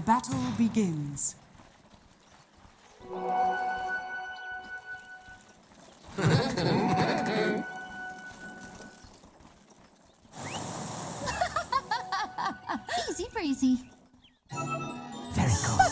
The battle begins. Easy breezy. Very cool.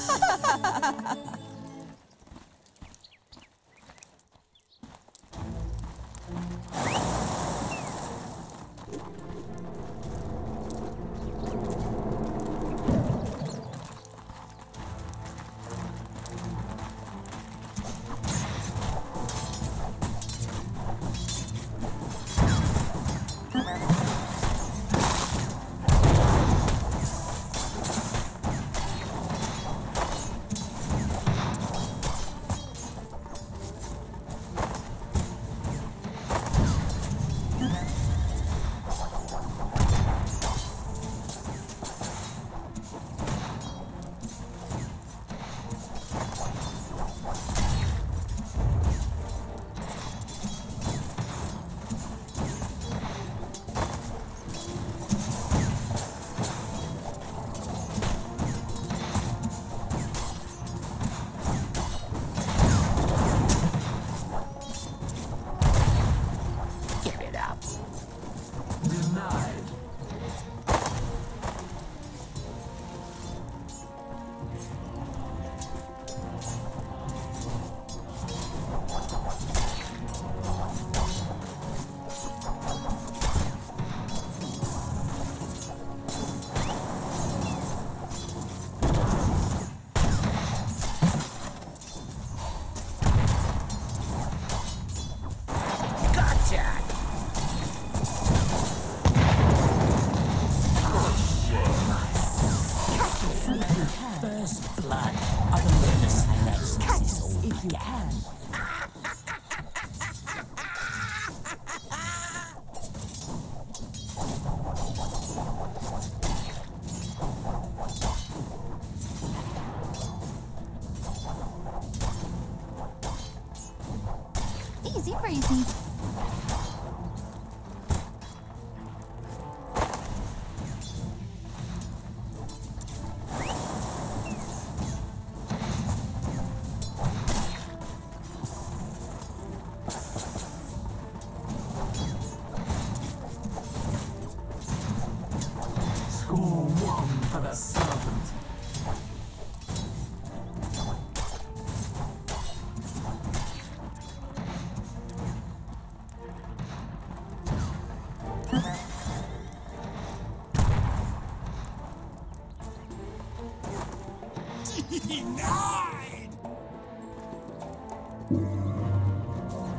Easy breezy.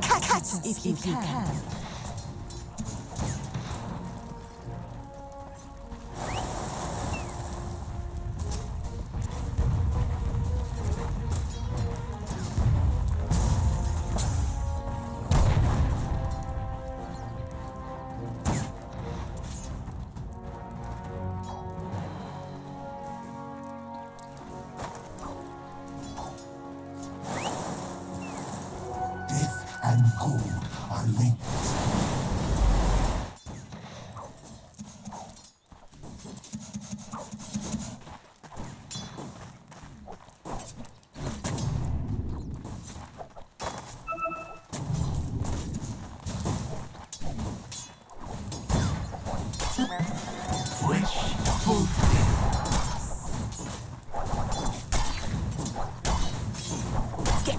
Catch us if you can.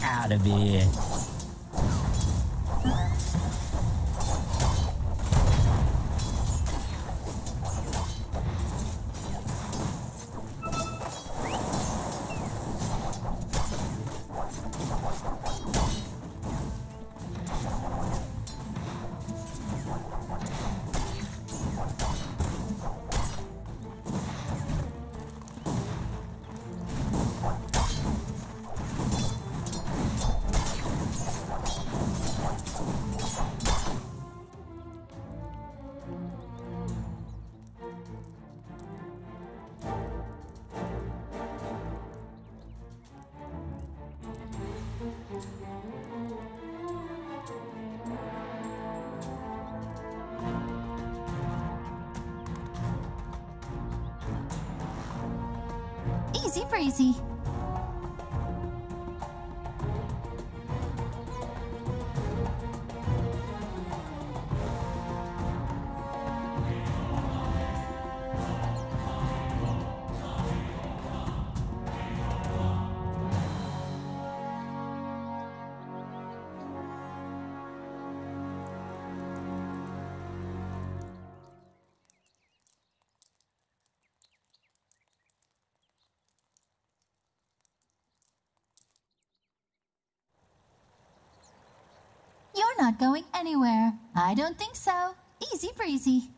Out of here. Easy breezy. Not going anywhere. I don't think so. Easy breezy.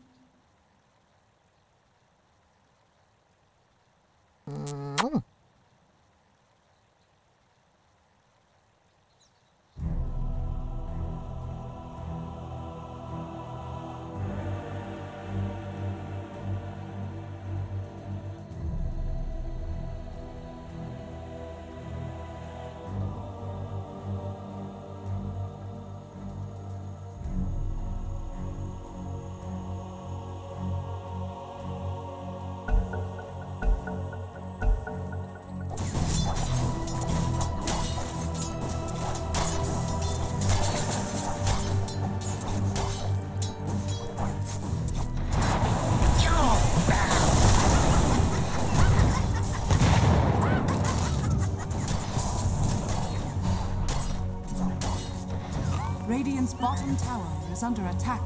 Radiant's bottom tower is under attack.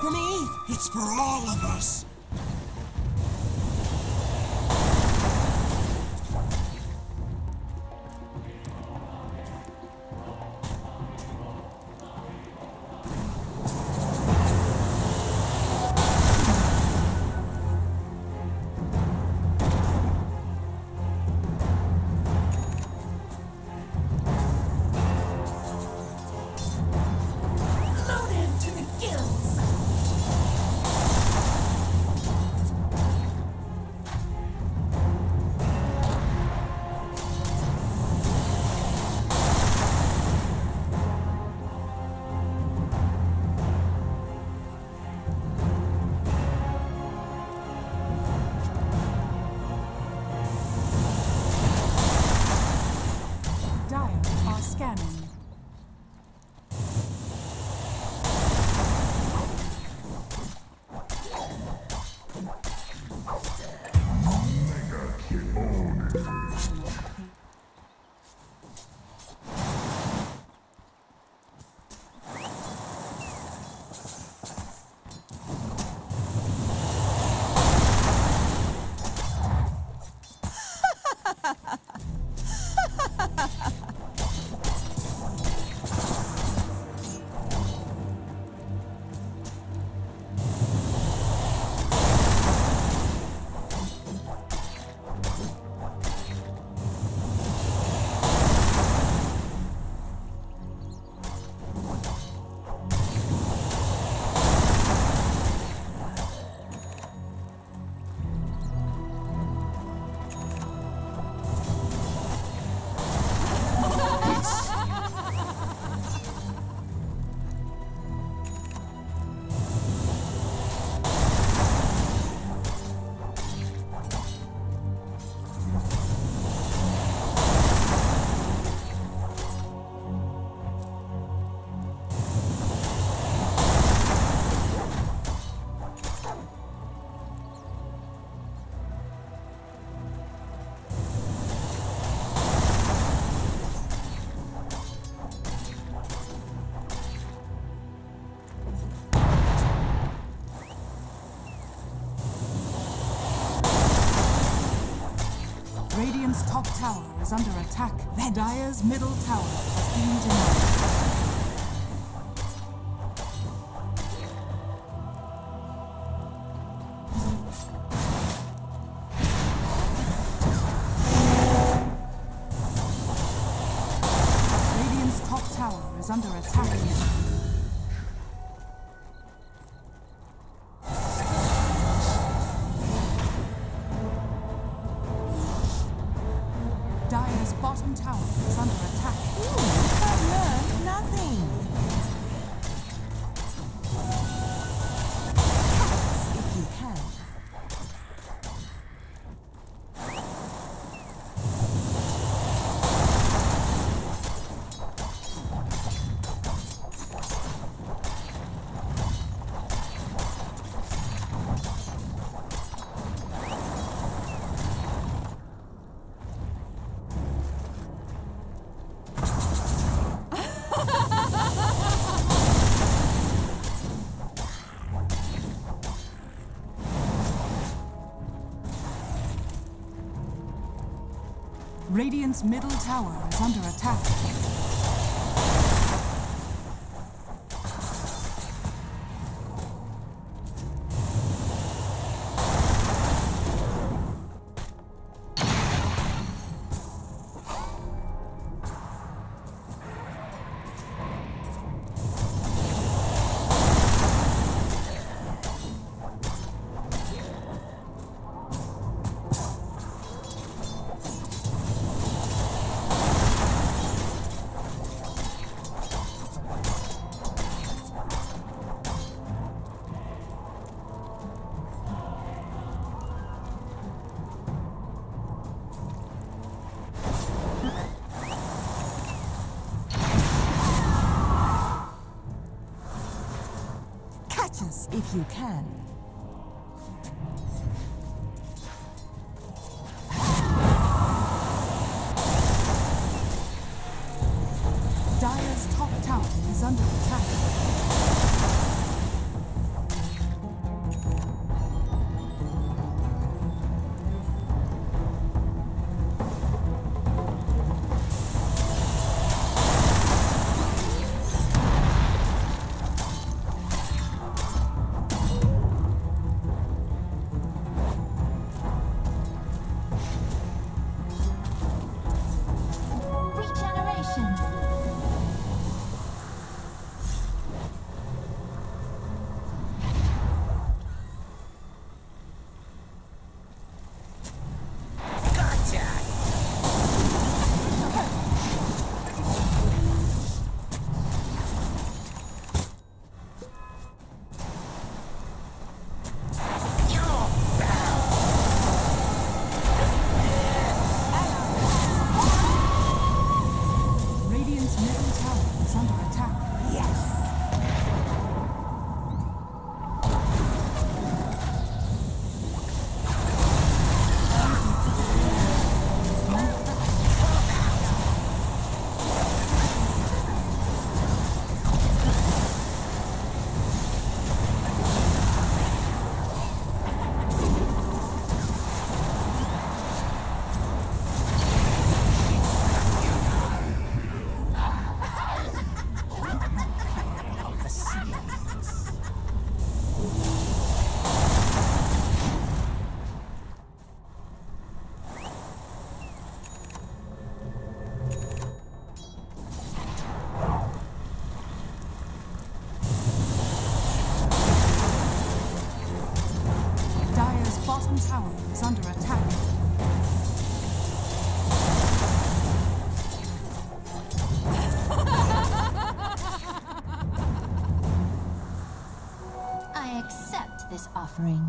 For me, it's for all of us. Radiant's top tower is under attack. Dire's middle tower has been denied. Radiant's top tower is under attack. Dire's bottom tower is under attack. Ooh, that learned nothing. Pass if you Radiant's middle tower is under attack. If you can. Dire's top tower is under attack. Tower is under attack. I accept this offering.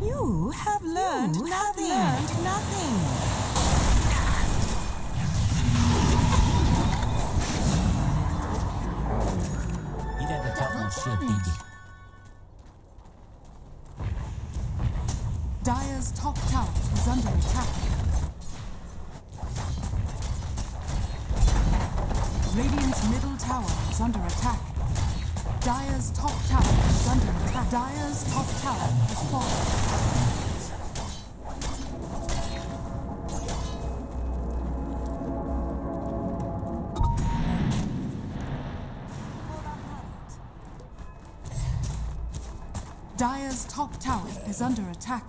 You have learned nothing. You did the tough one, shit, baby. Dire's top tower is under attack. Radiant's middle tower is under attack. Dire's top tower is under attack. Dire's top tower has fallen. Dire's top tower is under attack.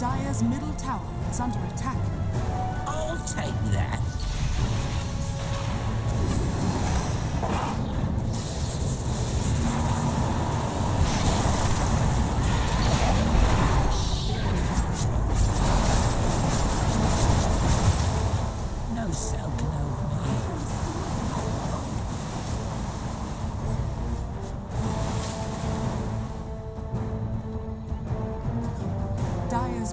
Dire's middle tower is under attack. I'll take that. No cell can Dire's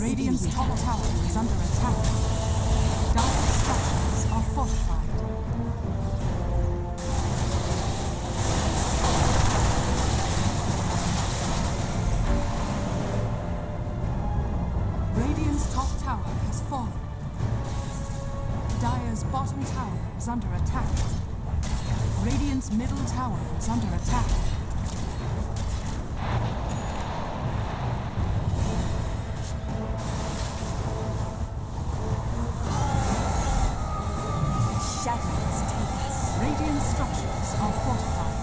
Radiant's top tower is under attack. Dire structures are fortified. Radiant's top tower has fallen. Dire's bottom tower is under attack. Radiant's middle tower is under attack. Radiant structures are fortified.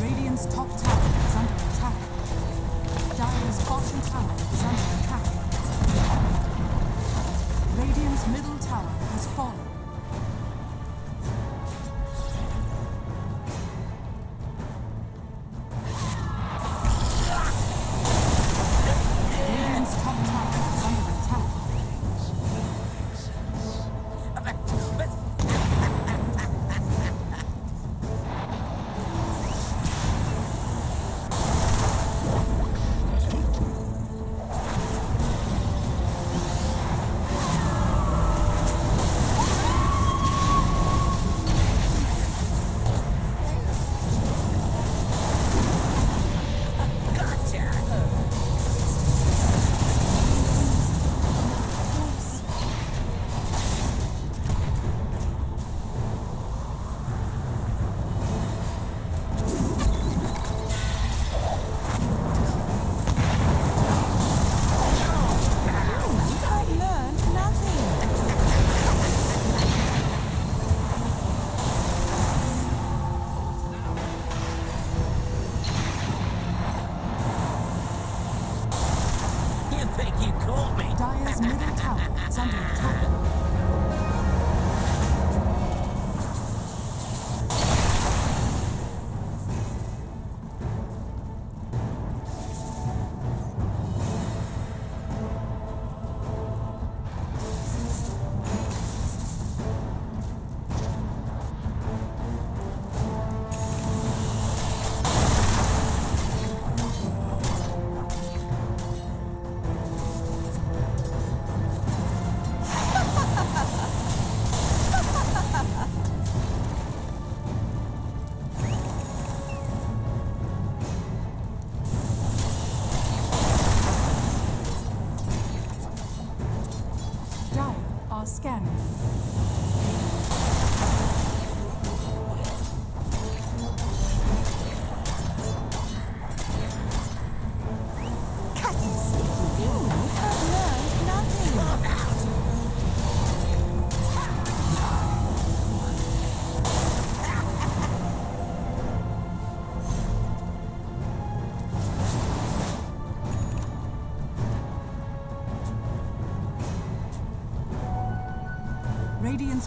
Radiant's top tower is under attack. Dire's bottom tower is under attack. Radiant's middle tower has fallen. Radiant's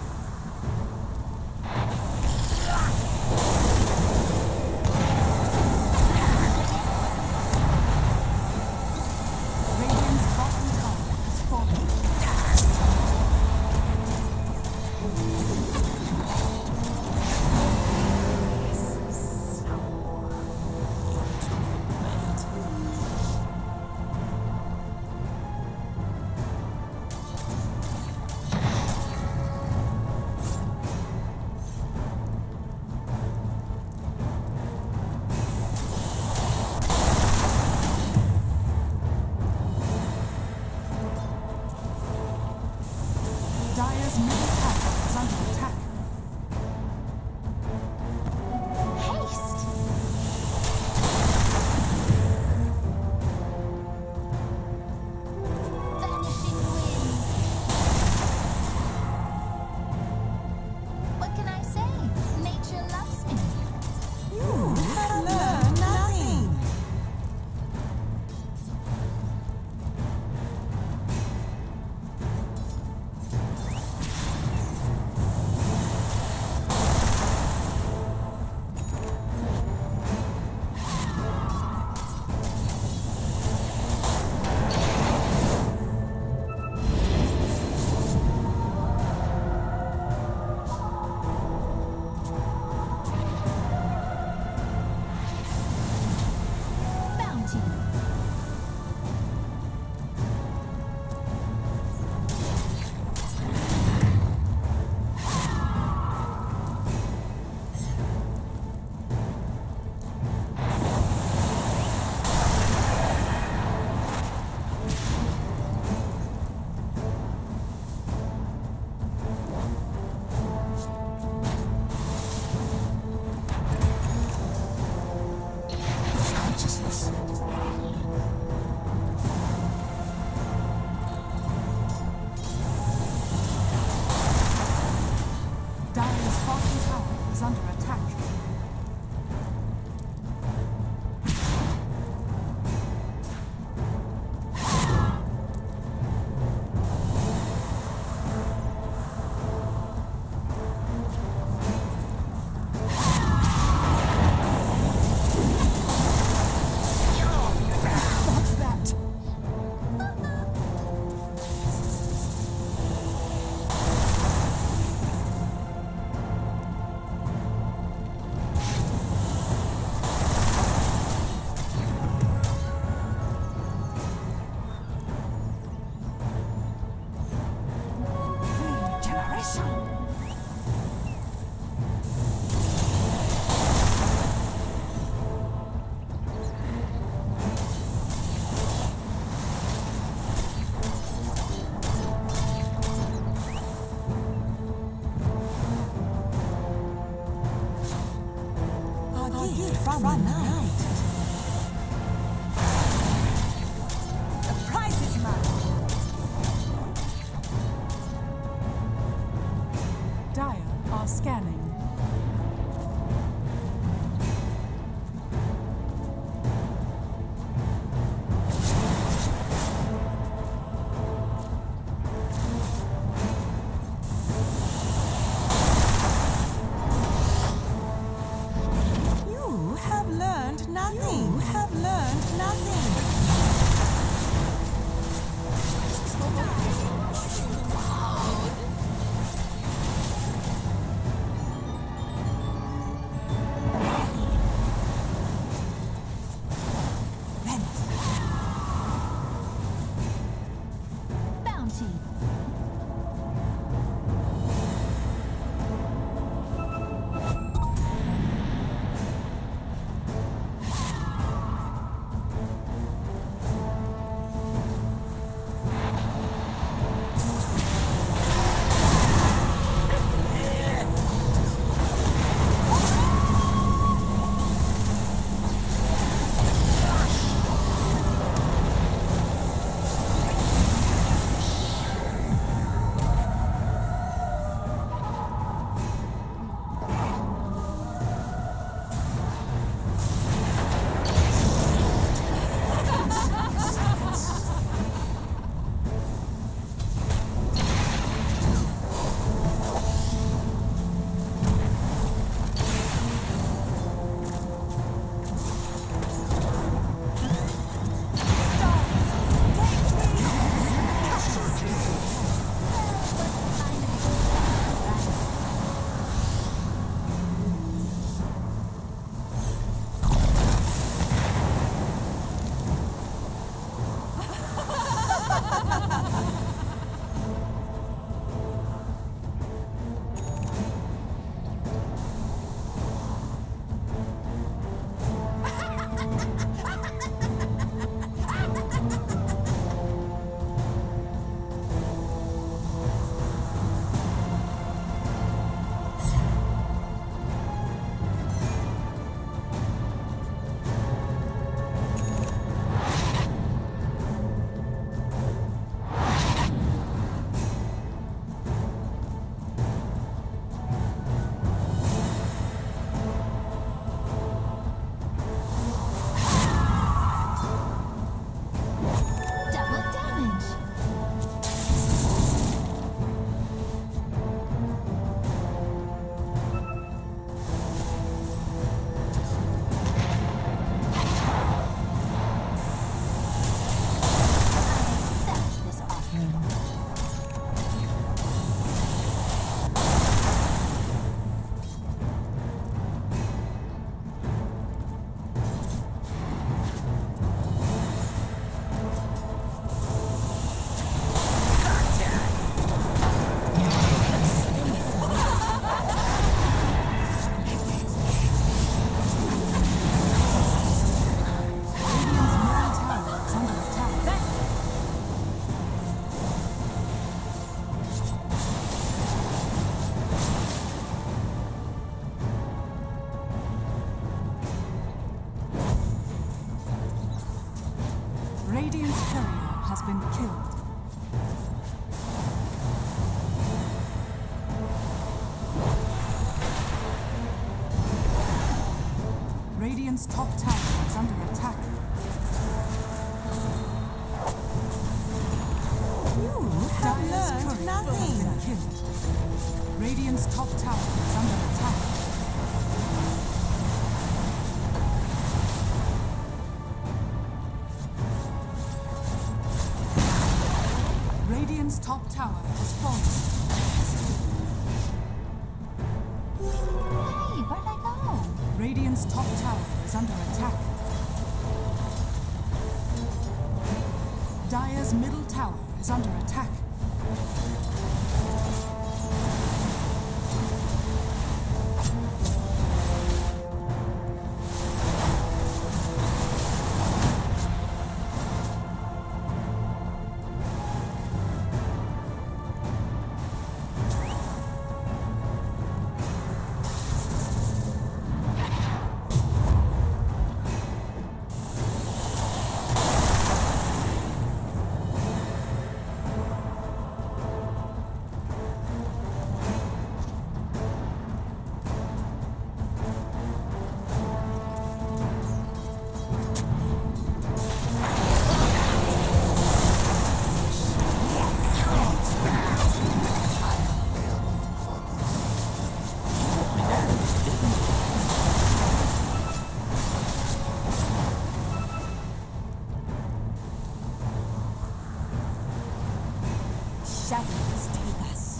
Radiant's bottom tower is falling. Radiant's courier has been killed. Radiant's top tower is under attack. You have learned nothing. Has been killed. Radiant's top tower is under attack. Radiant's top tower has fallen. Hey, where'd I go? Radiant's top tower is under attack. Dire's middle tower is under attack. Shadows take us.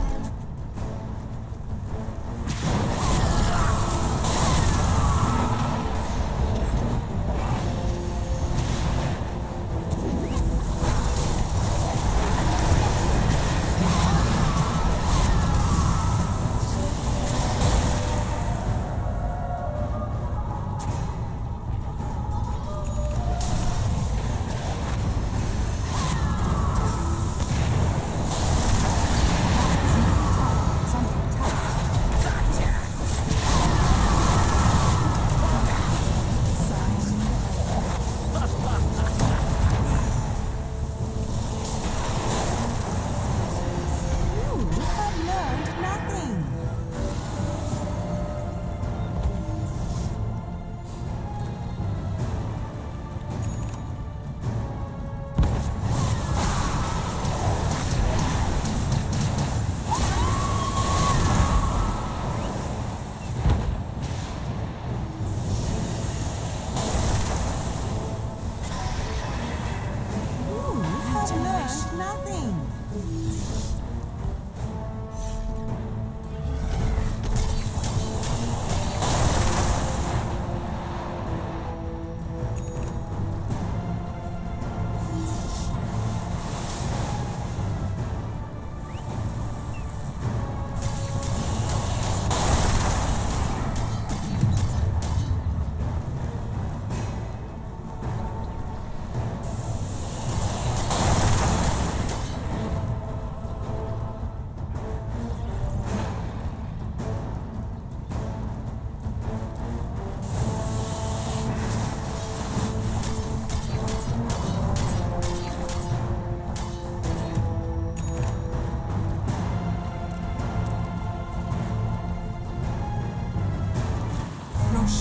Congratulations. Learned nothing.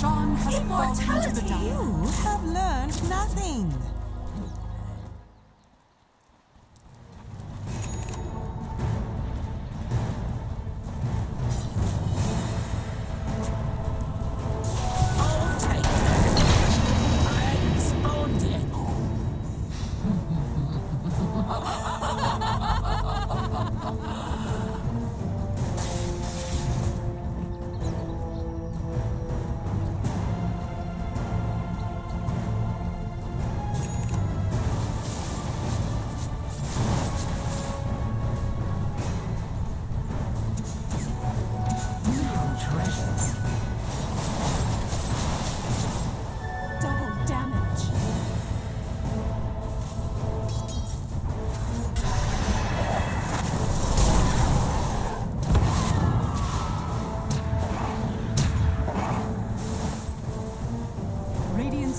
Sean has fallen into the dark. You have learned nothing.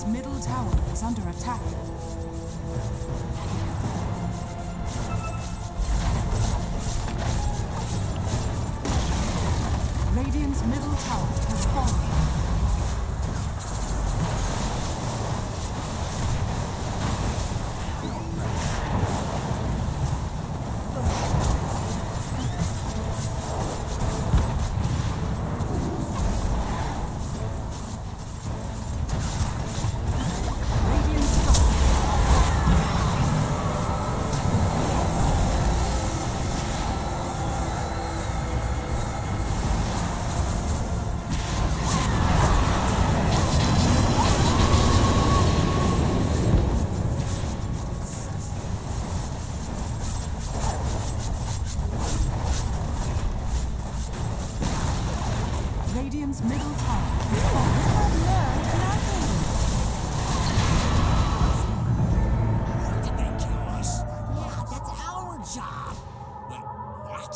Middle tower is under attack. Radiant's middle tower has fallen. Middle tower. You have learned nothing. Did they kill us? Yeah, that's our job. What?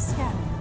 scanning.